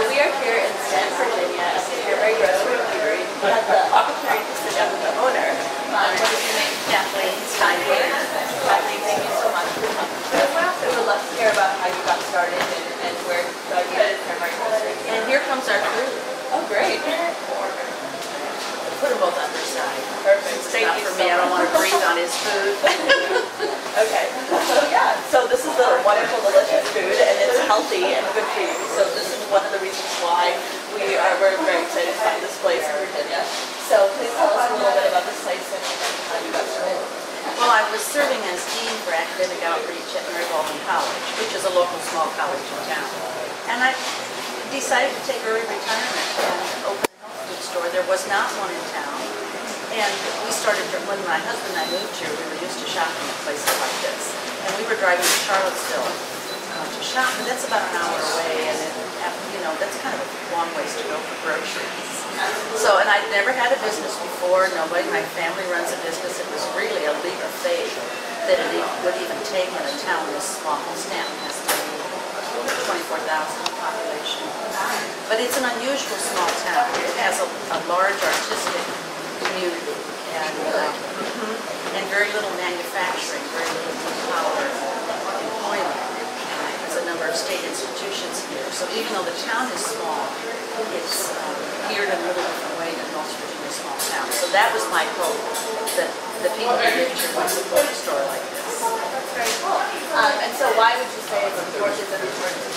We are here in Staunton, Virginia, at the Henry Grocery. We had the opportunity to sit down with the owner, who is named Kathleen Steinway. Kathleen, thank you so much for coming to us. We would love to hear about how you got started and where you go to Henry Grocery. And here comes our food. Oh, great. Put them both on their side. Perfect. Thank you so much. I don't want to breathe on his food. Okay. So yeah. So this is the wonderful, delicious food, and it's healthy and good for you. So this is one of the reasons why we're very excited about this place in Virginia. So please tell us a little bit about this place and how you got started. Well, I was serving as dean for academic outreach at Mary Baldwin College, which is a local small college in town, and I decided to take early retirement and open a health food store. There was not one in town, and we started from when my husband and I moved here. We were used to shopping at places like this, and we were driving to Charlottesville to shop, and that's about an hour away, and that's kind of a long ways to go for groceries. So, and I'd never had a business before. Nobody, my family runs a business. It was really a leap of faith that it would even take in a town this small. Staunton has 24,000 population, but it's an unusual small town. It has a large artistic community and very little manufacturing, very little power employment. There's a number of state institutions here, so even though the town is small, it's geared in a little different way than most Virginia small towns. So that was my hope, that the people in Virginia would support a store like this. That's very cool. And so why would you say it's important that it's worth it?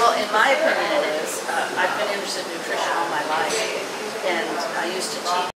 Well, in my opinion, it is. I've been interested in nutrition all my life, and I used to teach.